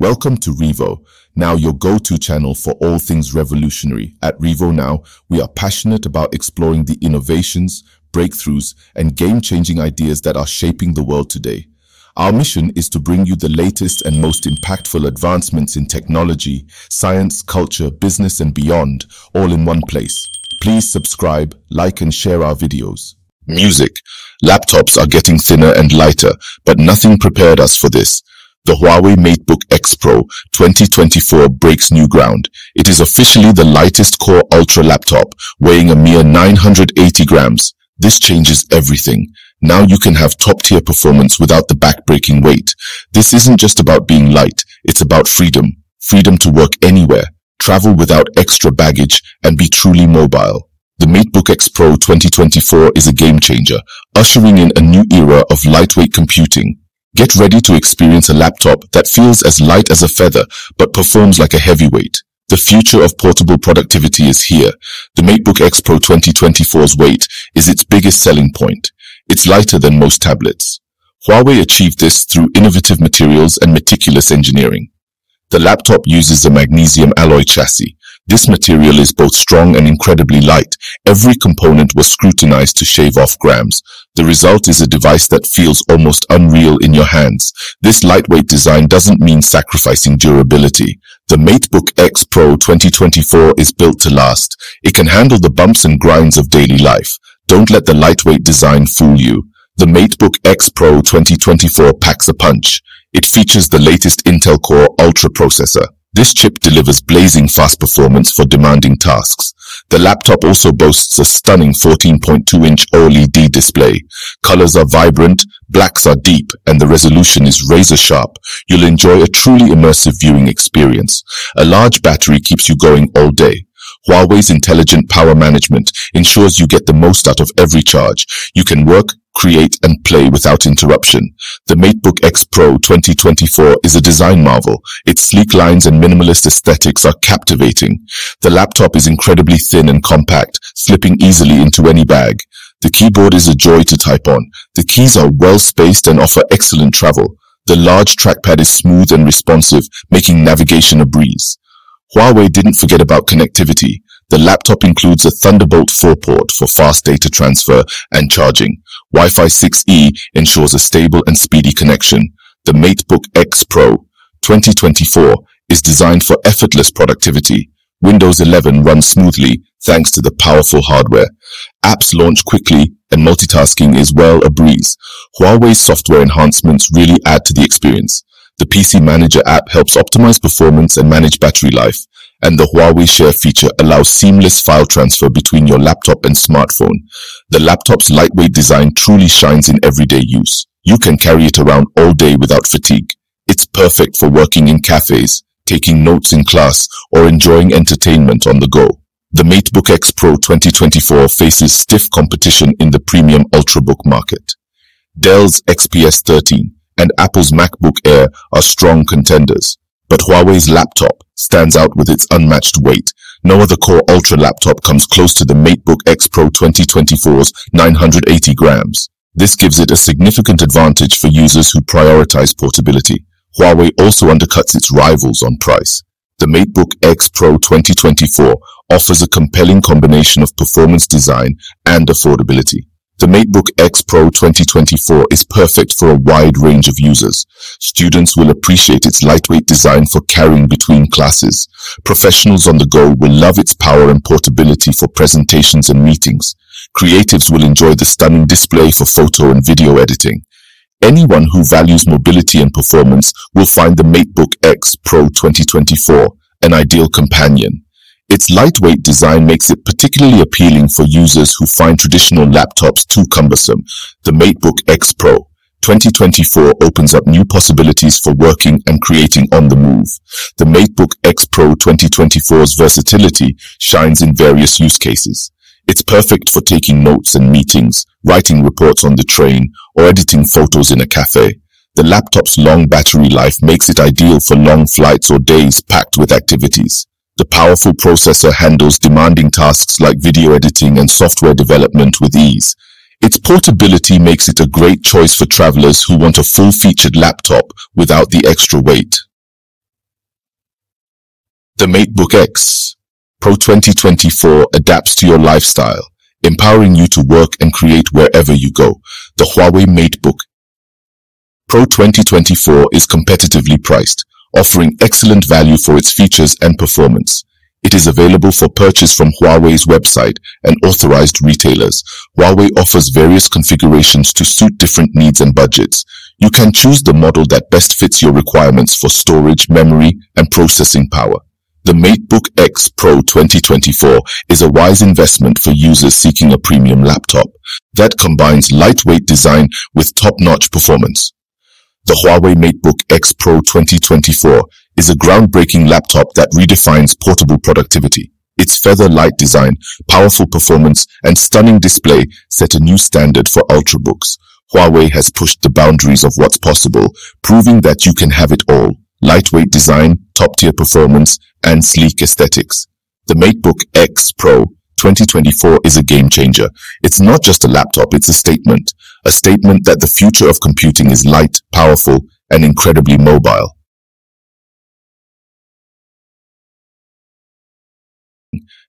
Welcome to Revo Now, your go-to channel for all things revolutionary. At Revo Now, we are passionate about exploring the innovations, breakthroughs, and game-changing ideas that are shaping the world today. Our mission is to bring you the latest and most impactful advancements in technology, science, culture, business, and beyond, all in one place. Please subscribe, like, and share our videos. Music. Laptops are getting thinner and lighter, but nothing prepared us for this. The Huawei MateBook X Pro 2024 breaks new ground. It is officially the lightest Core Ultra laptop, weighing a mere 980 grams. This changes everything. Now you can have top-tier performance without the back-breaking weight. This isn't just about being light, it's about freedom. Freedom to work anywhere, travel without extra baggage, and be truly mobile. The MateBook X Pro 2024 is a game-changer, ushering in a new era of lightweight computing. Get ready to experience a laptop that feels as light as a feather, but performs like a heavyweight. The future of portable productivity is here. The MateBook X Pro 2024's weight is its biggest selling point. It's lighter than most tablets. Huawei achieved this through innovative materials and meticulous engineering. The laptop uses a magnesium alloy chassis. This material is both strong and incredibly light. Every component was scrutinized to shave off grams. The result is a device that feels almost unreal in your hands. This lightweight design doesn't mean sacrificing durability. The MateBook X Pro 2024 is built to last. It can handle the bumps and grinds of daily life. Don't let the lightweight design fool you. The MateBook X Pro 2024 packs a punch. It features the latest Intel Core Ultra processor. This chip delivers blazing fast performance for demanding tasks. The laptop also boasts a stunning 14.2-inch OLED display. Colors are vibrant, blacks are deep, and the resolution is razor-sharp. You'll enjoy a truly immersive viewing experience. A large battery keeps you going all day. Huawei's intelligent power management ensures you get the most out of every charge. You can work, create, and play without interruption. The MateBook X Pro 2024 is a design marvel. Its sleek lines and minimalist aesthetics are captivating. The laptop is incredibly thin and compact, slipping easily into any bag. The keyboard is a joy to type on. The keys are well-spaced and offer excellent travel. The large trackpad is smooth and responsive, making navigation a breeze. Huawei didn't forget about connectivity. The laptop includes a Thunderbolt 4 port for fast data transfer and charging. Wi-Fi 6E ensures a stable and speedy connection. The MateBook X Pro 2024 is designed for effortless productivity. Windows 11 runs smoothly thanks to the powerful hardware. Apps launch quickly and multitasking is well a breeze. Huawei's software enhancements really add to the experience. The PC Manager app helps optimize performance and manage battery life, and the Huawei Share feature allows seamless file transfer between your laptop and smartphone. The laptop's lightweight design truly shines in everyday use. You can carry it around all day without fatigue. It's perfect for working in cafes, taking notes in class, or enjoying entertainment on the go. The MateBook X Pro 2024 faces stiff competition in the premium ultrabook market. Dell's XPS 13 and Apple's MacBook Air are strong contenders. But Huawei's laptop stands out with its unmatched weight. No other Core Ultra laptop comes close to the MateBook X Pro 2024's 980 grams. This gives it a significant advantage for users who prioritize portability. Huawei also undercuts its rivals on price. The MateBook X Pro 2024 offers a compelling combination of performance, design, and affordability. The MateBook X Pro 2024 is perfect for a wide range of users. Students will appreciate its lightweight design for carrying between classes. Professionals on the go will love its power and portability for presentations and meetings. Creatives will enjoy the stunning display for photo and video editing. Anyone who values mobility and performance will find the MateBook X Pro 2024 an ideal companion. Its lightweight design makes it particularly appealing for users who find traditional laptops too cumbersome. The MateBook X Pro 2024 opens up new possibilities for working and creating on the move. The MateBook X Pro 2024's versatility shines in various use cases. It's perfect for taking notes and meetings, writing reports on the train, or editing photos in a cafe. The laptop's long battery life makes it ideal for long flights or days packed with activities. The powerful processor handles demanding tasks like video editing and software development with ease. Its portability makes it a great choice for travelers who want a full-featured laptop without the extra weight. The MateBook X Pro 2024 adapts to your lifestyle, empowering you to work and create wherever you go. The Huawei MateBook Pro 2024 is competitively priced, offering excellent value for its features and performance. It is available for purchase from Huawei's website and authorized retailers. Huawei offers various configurations to suit different needs and budgets. You can choose the model that best fits your requirements for storage, memory, and processing power. The MateBook X Pro 2024 is a wise investment for users seeking a premium laptop that combines lightweight design with top-notch performance. The Huawei MateBook X Pro 2024 is a groundbreaking laptop that redefines portable productivity. Its feather-light design, powerful performance, and stunning display set a new standard for ultrabooks. Huawei has pushed the boundaries of what's possible, proving that you can have it all. Lightweight design, top-tier performance, and sleek aesthetics. The MateBook X Pro 2024 is a game-changer. It's not just a laptop, it's a statement that the future of computing is light, powerful, and incredibly mobile.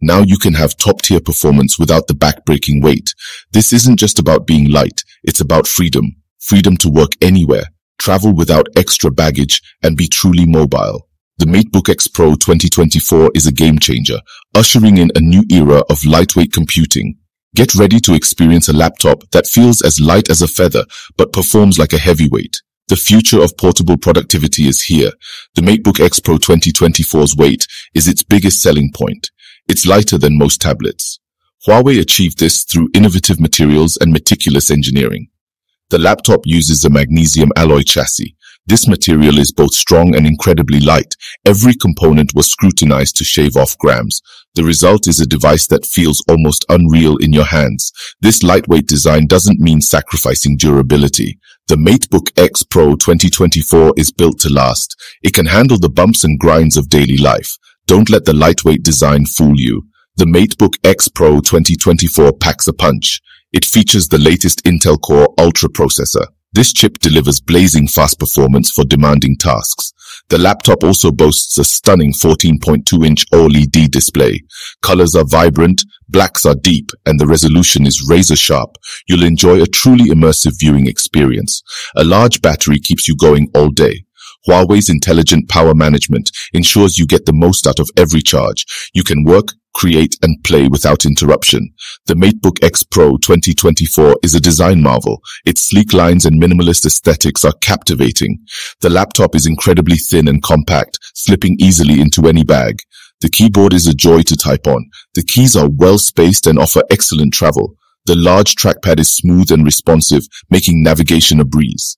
Now you can have top-tier performance without the back-breaking weight. This isn't just about being light, it's about freedom. Freedom to work anywhere, travel without extra baggage, and be truly mobile. The MateBook X Pro 2024 is a game-changer, ushering in a new era of lightweight computing. Get ready to experience a laptop that feels as light as a feather but performs like a heavyweight. The future of portable productivity is here. The MateBook X Pro 2024's weight is its biggest selling point. It's lighter than most tablets. Huawei achieved this through innovative materials and meticulous engineering. The laptop uses a magnesium alloy chassis. This material is both strong and incredibly light. Every component was scrutinized to shave off grams. The result is a device that feels almost unreal in your hands. This lightweight design doesn't mean sacrificing durability. The MateBook X Pro 2024 is built to last. It can handle the bumps and grinds of daily life. Don't let the lightweight design fool you. The MateBook X Pro 2024 packs a punch. It features the latest Intel Core Ultra processor. This chip delivers blazing fast performance for demanding tasks. The laptop also boasts a stunning 14.2-inch OLED display. Colors are vibrant, blacks are deep, and the resolution is razor-sharp. You'll enjoy a truly immersive viewing experience. A large battery keeps you going all day. Huawei's intelligent power management ensures you get the most out of every charge. You can work, create, and play without interruption. The MateBook X Pro 2024 is a design marvel. Its sleek lines and minimalist aesthetics are captivating. The laptop is incredibly thin and compact, slipping easily into any bag. The keyboard is a joy to type on. The keys are well-spaced and offer excellent travel. The large trackpad is smooth and responsive, making navigation a breeze.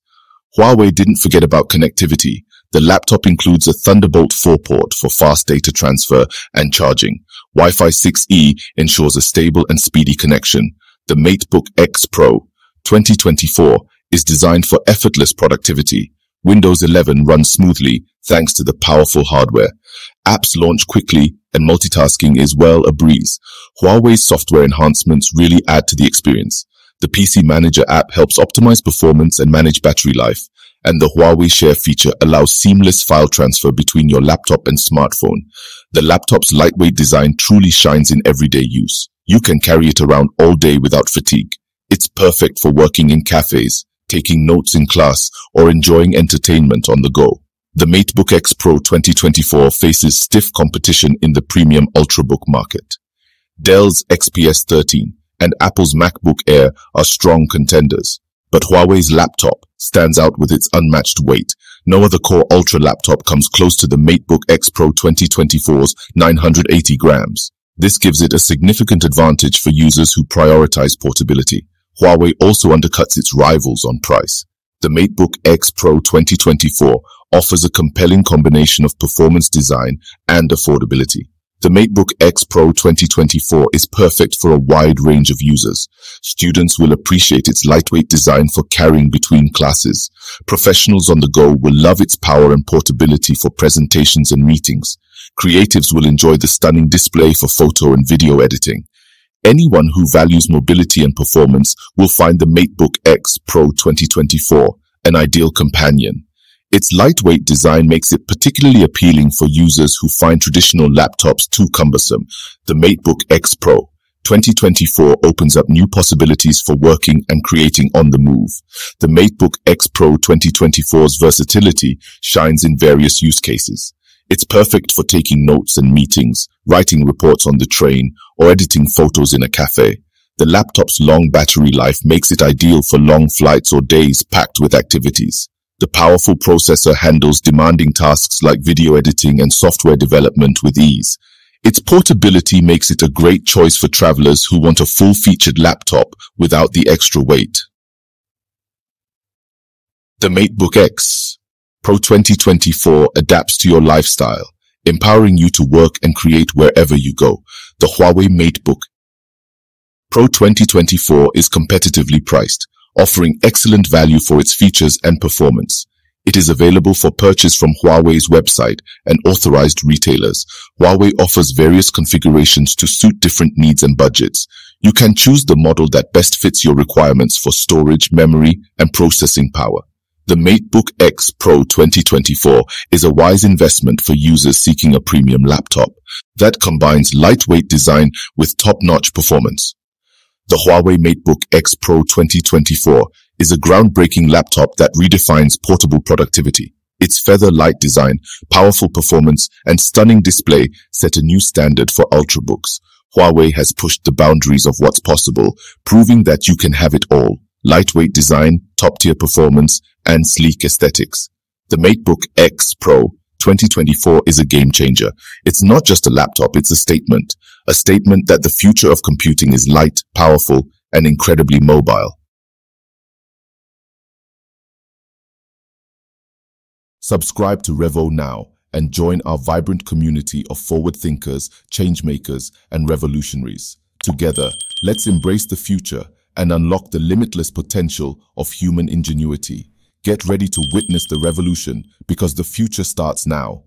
Huawei didn't forget about connectivity. The laptop includes a Thunderbolt 4 port for fast data transfer and charging. Wi-Fi 6E ensures a stable and speedy connection. The MateBook X Pro 2024 is designed for effortless productivity. Windows 11 runs smoothly thanks to the powerful hardware. Apps launch quickly and multitasking is well a breeze. Huawei's software enhancements really add to the experience. The PC Manager app helps optimize performance and manage battery life, and the Huawei Share feature allows seamless file transfer between your laptop and smartphone. The laptop's lightweight design truly shines in everyday use. You can carry it around all day without fatigue. It's perfect for working in cafes, taking notes in class, or enjoying entertainment on the go. The MateBook X Pro 2024 faces stiff competition in the premium ultrabook market. Dell's XPS 13. And Apple's MacBook Air are strong contenders. But Huawei's laptop stands out with its unmatched weight. No other Core Ultra laptop comes close to the MateBook X Pro 2024's 980 grams. This gives it a significant advantage for users who prioritize portability. Huawei also undercuts its rivals on price. The MateBook X Pro 2024 offers a compelling combination of performance, design, and affordability. The MateBook X Pro 2024 is perfect for a wide range of users. Students will appreciate its lightweight design for carrying between classes. Professionals on the go will love its power and portability for presentations and meetings. Creatives will enjoy the stunning display for photo and video editing. Anyone who values mobility and performance will find the MateBook X Pro 2024 an ideal companion. Its lightweight design makes it particularly appealing for users who find traditional laptops too cumbersome. The MateBook X Pro 2024 opens up new possibilities for working and creating on the move. The MateBook X Pro 2024's versatility shines in various use cases. It's perfect for taking notes and meetings, writing reports on the train, or editing photos in a cafe. The laptop's long battery life makes it ideal for long flights or days packed with activities. The powerful processor handles demanding tasks like video editing and software development with ease. Its portability makes it a great choice for travelers who want a full-featured laptop without the extra weight. The MateBook X Pro 2024 adapts to your lifestyle, empowering you to work and create wherever you go. The Huawei MateBook Pro 2024 is competitively priced, offering excellent value for its features and performance. It is available for purchase from Huawei's website and authorized retailers. Huawei offers various configurations to suit different needs and budgets. You can choose the model that best fits your requirements for storage, memory, and processing power. The MateBook X Pro 2024 is a wise investment for users seeking a premium laptop that combines lightweight design with top-notch performance. The Huawei MateBook X Pro 2024 is a groundbreaking laptop that redefines portable productivity. Its feather-light design, powerful performance, and stunning display set a new standard for ultrabooks. Huawei has pushed the boundaries of what's possible, proving that you can have it all: lightweight design, top-tier performance, and sleek aesthetics. The MateBook X Pro 2024 is a game-changer. It's not just a laptop, it's a statement that the future of computing is light, powerful, and incredibly mobile. Subscribe to Revo Now and join our vibrant community of forward thinkers, changemakers, and revolutionaries. Together, let's embrace the future and unlock the limitless potential of human ingenuity. Get ready to witness the revolution, because the future starts now.